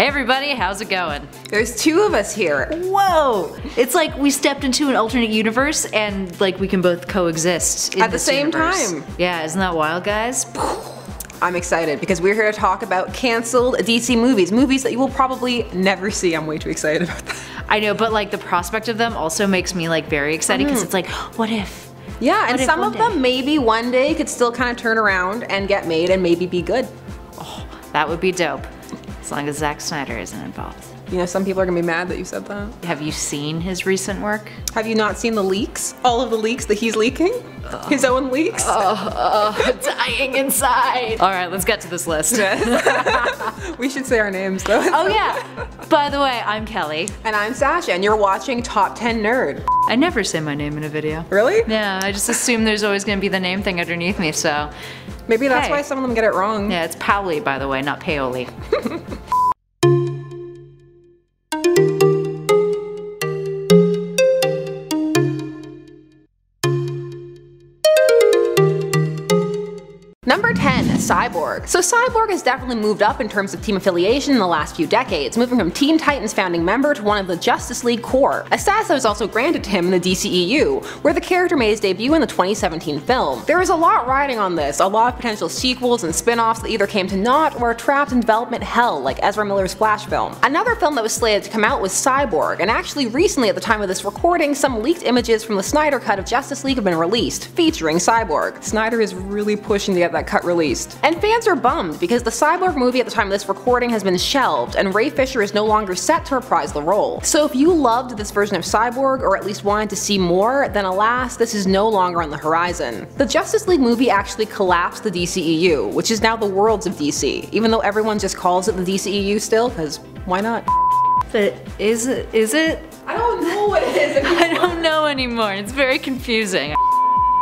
Hey everybody, how's it going? There's two of us here. Whoa! It's like we stepped into an alternate universe and like we can both coexist in at the same universe. Time. Yeah, isn't that wild, guys? I'm excited because we're here to talk about canceled DC movies. Movies that you will probably never see. I'm way too excited about that. I know, but like the prospect of them also makes me like very excited because it's like, what if? Yeah, and some of them maybe one day could still kind of turn around and get made and maybe be good. Oh, that would be dope. As long as Zack Snyder isn't involved. You know, some people are gonna be mad that you said that. Have you seen his recent work? Have you not seen the leaks? All of the leaks that he's leaking? His own leaks? Dying inside. All right, let's get to this list. Yes. We should say our names though. Oh yeah. By the way, I'm Kelly. And I'm Sasha, and you're watching Top 10 Nerd. I never say my name in a video. Really? Yeah, I just assume there's always gonna be the name thing underneath me, so. Maybe that's why some of them get it wrong. Yeah, it's Paoli, by the way, not Paoli. Number 10, Cyborg. So Cyborg has definitely moved up in terms of team affiliation in the last few decades, moving from Teen Titans founding member to one of the Justice League Corps, a status that was also granted to him in the DCEU, where the character made his debut in the 2017 film. There is a lot riding on this, a lot of potential sequels and spin-offs that either came to naught or are trapped in development hell, like Ezra Miller's Flash film. Another film that was slated to come out was Cyborg, and actually recently at the time of this recording, some leaked images from the Snyder cut of Justice League have been released, featuring Cyborg. Snyder is really pushing to get that cut released. And fans are bummed because the Cyborg movie at the time of this recording has been shelved and Ray Fisher is no longer set to reprise the role. So if you loved this version of Cyborg or at least wanted to see more, then alas, this is no longer on the horizon. The Justice League movie actually collapsed the DCEU, which is now the Worlds of DC, even though everyone just calls it the DCEU still, because why not? But is it? I don't know what it is anymore. I don't know anymore. It's very confusing.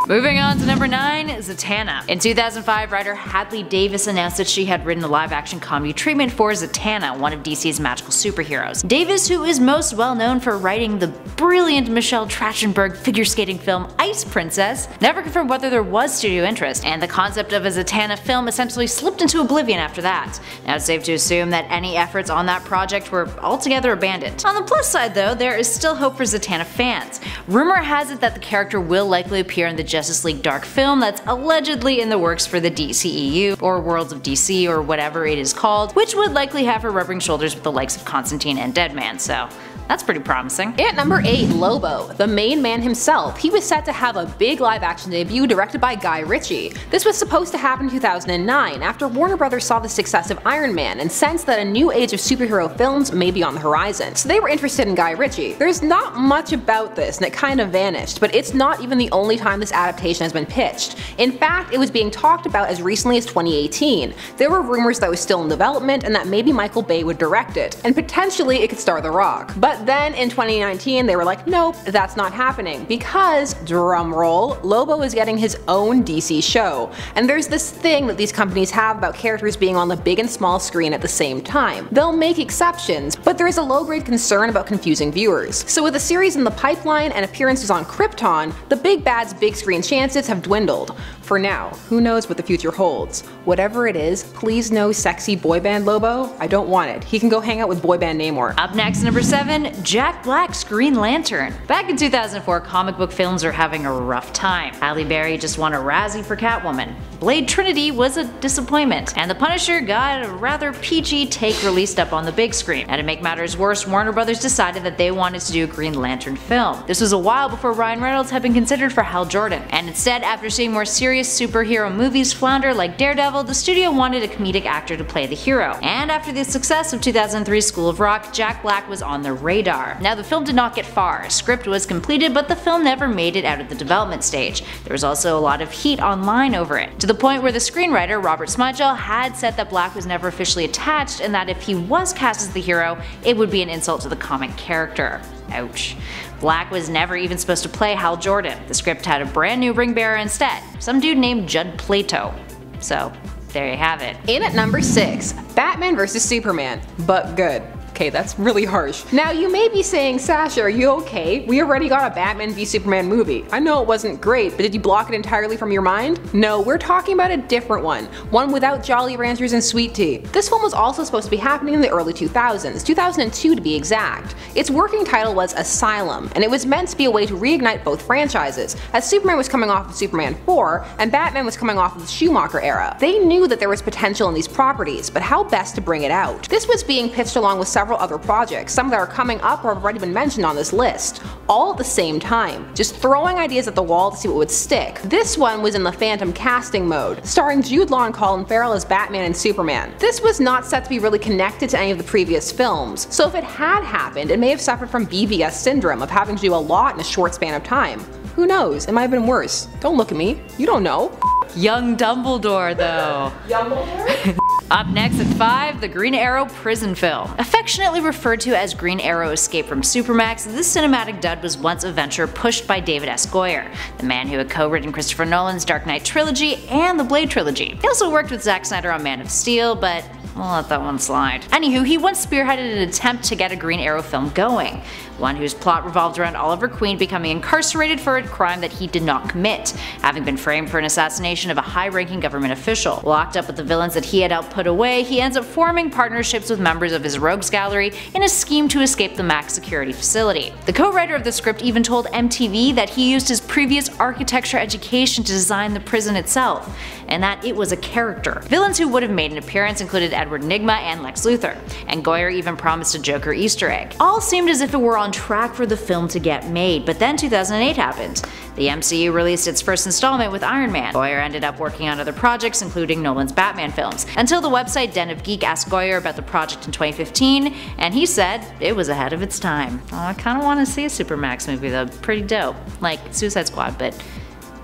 Moving on to number 9, Zatanna. In 2005, writer Hadley Davis announced that she had written a live-action comedy treatment for Zatanna, one of DC's magical superheroes. Davis, who is most well known for writing the brilliant Michelle Trachtenberg figure skating film Ice Princess, never confirmed whether there was studio interest, and the concept of a Zatanna film essentially slipped into oblivion after that. Now it's safe to assume that any efforts on that project were altogether abandoned. On the plus side though, there is still hope for Zatanna fans. Rumor has it that the character will likely appear in the Justice League Dark film that's allegedly in the works for the DCEU, or Worlds of DC, or whatever it is called, which would likely have her rubbing shoulders with the likes of Constantine and Deadman, so that's pretty promising. At number 8, Lobo, the main man himself. He was set to have a big live-action debut directed by Guy Ritchie. This was supposed to happen in 2009, after Warner Brothers saw the success of Iron Man and sensed that a new age of superhero films may be on the horizon, so they were interested in Guy Ritchie. There's not much about this, and it kind of vanished, but it's not even the only time this adaptation has been pitched. In fact, it was being talked about as recently as 2018. There were rumors that it was still in development and that maybe Michael Bay would direct it, and potentially it could star The Rock. But then in 2019, they were like, nope, that's not happening, because, drumroll, Lobo is getting his own DC show. And there's this thing that these companies have about characters being on the big and small screen at the same time. They'll make exceptions, but there is a low-grade concern about confusing viewers. So with the series in the pipeline and appearances on Krypton, the big bad's big screen chances have dwindled. For now, who knows what the future holds. Whatever it is, please no sexy boy band Lobo. I don't want it. He can go hang out with boy band Namor. Up next, number 7, Jack Black's Green Lantern. Back in 2004, comic book films are having a rough time. Halle Berry just won a Razzie for Catwoman. Blade Trinity was a disappointment. And The Punisher got a rather peachy take released up on the big screen. And to make matters worse, Warner Brothers decided that they wanted to do a Green Lantern film. This was a while before Ryan Reynolds had been considered for Hal Jordan. And instead, after seeing more serious superhero movies flounder like Daredevil, the studio wanted a comedic actor to play the hero. And after the success of 2003's School of Rock, Jack Black was on the radar. Now the film did not get far. A script was completed, but the film never made it out of the development stage. There was also a lot of heat online over it, to the point where the screenwriter Robert Smigel had said that Black was never officially attached and that if he was cast as the hero, it would be an insult to the comic character. Ouch. Black was never even supposed to play Hal Jordan. The script had a brand new ring bearer instead, some dude named Judd Plato. So there you have it. In at number 6, Batman vs Superman, but good. Okay, that's really harsh. Now you may be saying, Sasha, are you okay? We already got a Batman v Superman movie. I know it wasn't great, but did you block it entirely from your mind? No, we're talking about a different one. One without Jolly Ranchers and sweet tea. This one was also supposed to be happening in the early 2000s, 2002 to be exact. Its working title was Asylum, and it was meant to be a way to reignite both franchises, as Superman was coming off of Superman 4, and Batman was coming off of the Schumacher era. They knew that there was potential in these properties, but how best to bring it out? This was being pitched along with several other projects, some that are coming up or have already been mentioned on this list, all at the same time, just throwing ideas at the wall to see what would stick. This one was in the Phantom casting mode, starring Jude Law and Colin Farrell as Batman and Superman. This was not set to be really connected to any of the previous films, so if it had happened, it may have suffered from BVS syndrome of having to do a lot in a short span of time. Who knows, it might have been worse. Don't look at me, you don't know. Young Dumbledore though. Dumbledore? Up next at 5, the Green Arrow prison film. Affectionately referred to as Green Arrow Escape from Supermax, this cinematic dud was once a venture pushed by David S. Goyer, the man who had co-written Christopher Nolan's Dark Knight trilogy and the Blade trilogy. He also worked with Zack Snyder on Man of Steel, but I'll let that one slide. Anywho, he once spearheaded an attempt to get a Green Arrow film going, one whose plot revolved around Oliver Queen becoming incarcerated for a crime that he did not commit, having been framed for an assassination of a high-ranking government official. Locked up with the villains that he had helped put away, he ends up forming partnerships with members of his rogues gallery in a scheme to escape the max security facility. The co-writer of the script even told MTV that he used his previous architecture education to design the prison itself, and that it was a character. Villains who would have made an appearance included Edward Nygma and Lex Luthor, and Goyer even promised a Joker Easter egg. All seemed as if it were on track for the film to get made, but then 2008 happened. The MCU released its first installment with Iron Man. Goyer ended up working on other projects, including Nolan's Batman films, until the website Den of Geek asked Goyer about the project in 2015, and he said it was ahead of its time. Oh, I kinda wanna see a Supermax movie though, pretty dope. Like Suicide Squad, but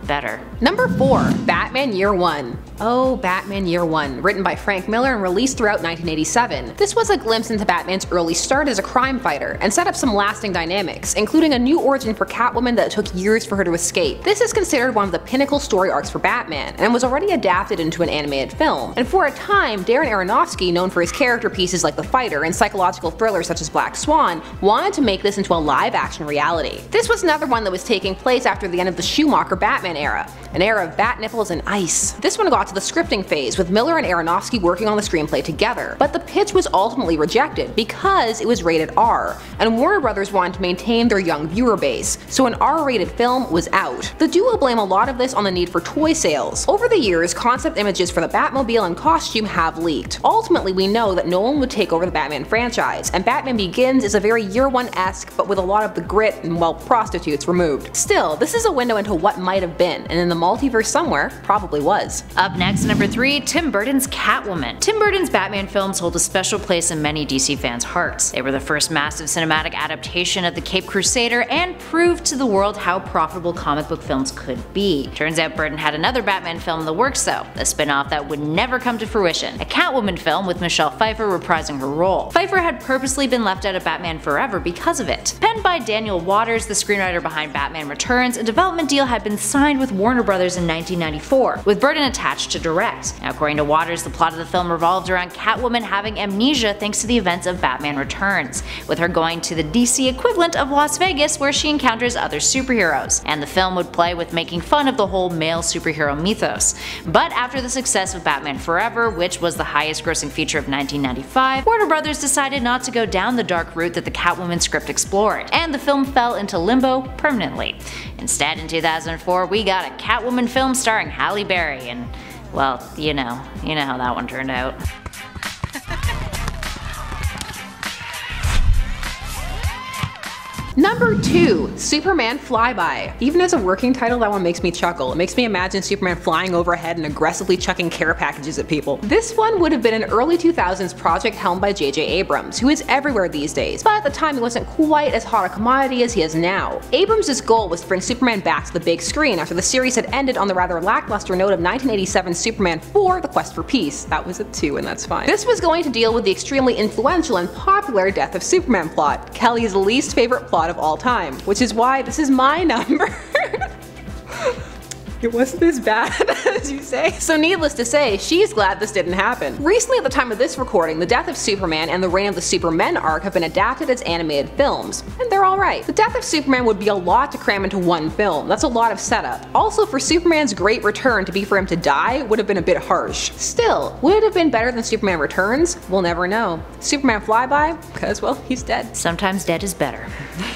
better. Number 4, Batman Year One. Oh, Batman Year One, written by Frank Miller and released throughout 1987. This was a glimpse into Batman's early start as a crime fighter, and set up some lasting dynamics, including a new origin for Catwoman that took years for her to escape. This is considered one of the pinnacle story arcs for Batman, and was already adapted into an animated film. And for a time, Darren Aronofsky, known for his character pieces like The Fighter and psychological thrillers such as Black Swan, wanted to make this into a live-action reality. This was another one that was taking place after the end of the Schumacher Batman era, an era of bat nipples and ice. This one got to the scripting phase, with Miller and Aronofsky working on the screenplay together, but the pitch was ultimately rejected because it was rated R, and Warner Brothers wanted to maintain their young viewer base, so an R-rated film was out. The duo blame a lot of this on the need for toy sales. Over the years, concept images for the Batmobile and costume have leaked. Ultimately, we know that Nolan would take over the Batman franchise, and Batman Begins is a very Year One-esque, but with a lot of the grit and, well, prostitutes removed. Still, this is a window into what might have been, and in the multiverse somewhere, probably was. Up next, number 3, Tim Burton's Catwoman. Tim Burton's Batman films hold a special place in many DC fans' hearts. They were the first massive cinematic adaptation of the Caped Crusader and proved to the world how profitable comic book films could be. Turns out Burton had another Batman film in the works though, a spin-off that would never come to fruition, a Catwoman film with Michelle Pfeiffer reprising her role. Pfeiffer had purposely been left out of Batman Forever because of it. Penned by Daniel Waters, the screenwriter behind Batman Returns, a development deal had been signed with Warner Brothers in 1994, with Burton attached to direct. Now, according to Waters, the plot of the film revolved around Catwoman having amnesia thanks to the events of Batman Returns, with her going to the DC equivalent of Las Vegas where she encounters other superheroes, and the film would play with making fun of the whole male superhero mythos. But after the success of Batman Forever, which was the highest grossing feature of 1995, Warner Brothers decided not to go down the dark route that the Catwoman script explored, and the film fell into limbo permanently. Instead, in 2004, we got a Catwoman film starring Halle Berry, and well, you know how that one turned out. Number 2, Superman Flyby. Even as a working title, that one makes me chuckle. It makes me imagine Superman flying overhead and aggressively chucking care packages at people. This one would have been an early 2000s project helmed by J.J. Abrams, who is everywhere these days, but at the time he wasn't quite as hot a commodity as he is now. Abrams' goal was to bring Superman back to the big screen after the series had ended on the rather lackluster note of 1987's Superman 4: The Quest for Peace. That was a 2 and that's fine. This was going to deal with the extremely influential and popular Death of Superman plot, Kelly's least favorite plot of all time, which is why this is my number It wasn't as bad as you say. So needless to say, she's glad this didn't happen. Recently at the time of this recording, The Death of Superman and The Reign of the Supermen arc have been adapted as animated films, and they're alright. The Death of Superman would be a lot to cram into one film. That's a lot of setup. Also, for Superman's great return to be for him to die would have been a bit harsh. Still, would it have been better than Superman Returns? We'll never know. Superman Flyby? Because, well, he's dead. Sometimes dead is better.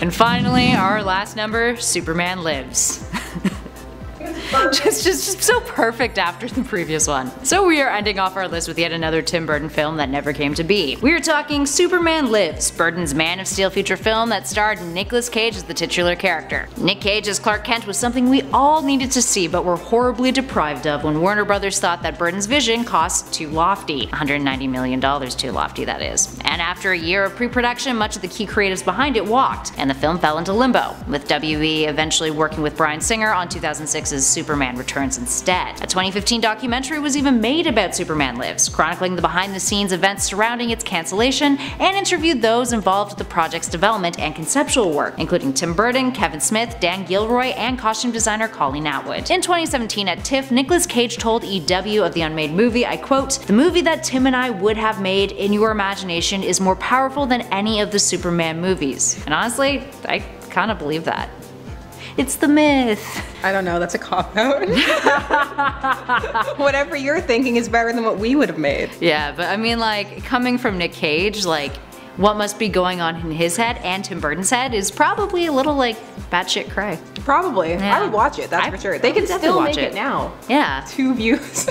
And finally, our last number, Superman Lives. Just so perfect after the previous one. So we are ending off our list with yet another Tim Burton film that never came to be. We are talking Superman Lives, Burton's Man of Steel feature film that starred Nicolas Cage as the titular character. Nick Cage as Clark Kent was something we all needed to see but were horribly deprived of when Warner Brothers thought that Burton's vision cost too lofty. $190 million too lofty, that is. And after a year of pre-production, much of the key creatives behind it walked, and the film fell into limbo, with WB eventually working with Bryan Singer on 2006's Superman Returns instead. A 2015 documentary was even made about Superman Lives, chronicling the behind-the-scenes events surrounding its cancellation, and interviewed those involved with the project's development and conceptual work, including Tim Burton, Kevin Smith, Dan Gilroy, and costume designer Colleen Atwood. In 2017 at TIFF, Nicolas Cage told EW of the unmade movie, I quote, "The movie that Tim and I would have made in your imagination is more powerful than any of the Superman movies." And honestly, I kinda believe that. It's the myth. I don't know, that's a cop-out. Whatever you're thinking is better than what we would have made. Yeah, but I mean, like, coming from Nick Cage, like, what must be going on in his head and Tim Burton's head is probably a little, like, batshit cray. Probably. Yeah. I would watch it, that's for sure. They can still watch it now. Yeah. 2 views.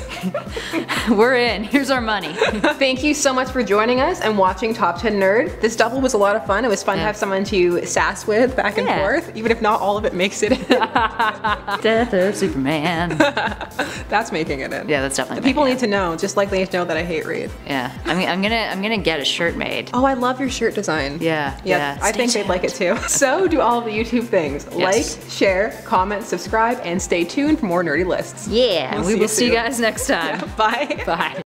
We're in. Here's our money. Thank you so much for joining us and watching Top 10 Nerd. This double was a lot of fun. It was fun to have someone to sass with back and forth, even if not all of it makes it in. Death of Superman. That's making it in. Yeah, that's definitely making it in. People need to know, just like they need to know that I hate Reed. Yeah. I mean, I'm gonna get a shirt made. Oh, I love your shirt design. Yeah. I think they'd like it too. So do all the YouTube things. Yes. Like, share, comment, subscribe, and stay tuned for more nerdy lists. Yeah, and we will see you guys next time. Yeah, bye. Bye.